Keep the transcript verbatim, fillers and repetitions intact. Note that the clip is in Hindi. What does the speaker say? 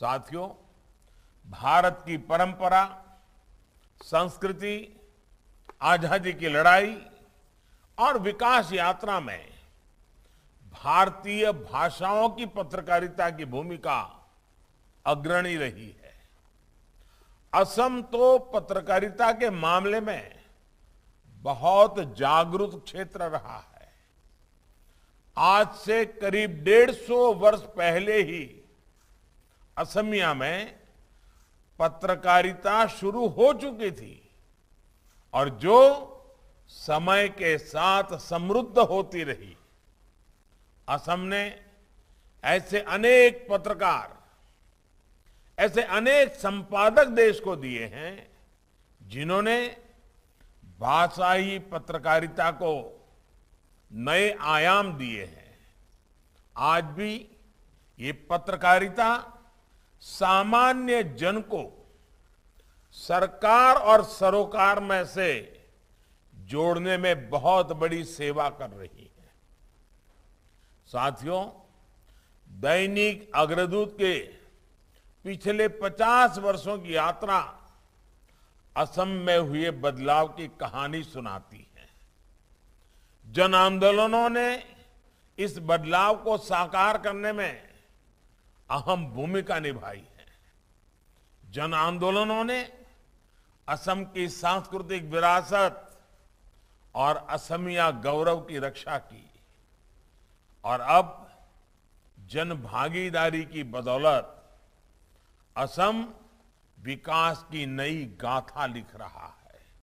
साथियों, भारत की परंपरा, संस्कृति, आजादी की लड़ाई और विकास यात्रा में भारतीय भाषाओं की पत्रकारिता की भूमिका अग्रणी रही है। असम तो पत्रकारिता के मामले में बहुत जागरूक क्षेत्र रहा है। आज से करीब डेढ़ सौ वर्ष पहले ही असमिया में पत्रकारिता शुरू हो चुकी थी और जो समय के साथ समृद्ध होती रही। असम ने ऐसे अनेक पत्रकार, ऐसे अनेक संपादक देश को दिए हैं जिन्होंने भाषाई पत्रकारिता को नए आयाम दिए हैं। आज भी ये पत्रकारिता सामान्य जन को सरकार और सरोकार में से जोड़ने में बहुत बड़ी सेवा कर रही है। साथियों, दैनिक अग्रदूत के पिछले पचास वर्षों की यात्रा असम में हुए बदलाव की कहानी सुनाती है। जन आंदोलनों ने इस बदलाव को साकार करने में अहम भूमिका निभाई है। जन आंदोलनों ने असम की सांस्कृतिक विरासत और असमिया गौरव की रक्षा की और अब जन भागीदारी की बदौलत असम विकास की नई गाथा लिख रहा है।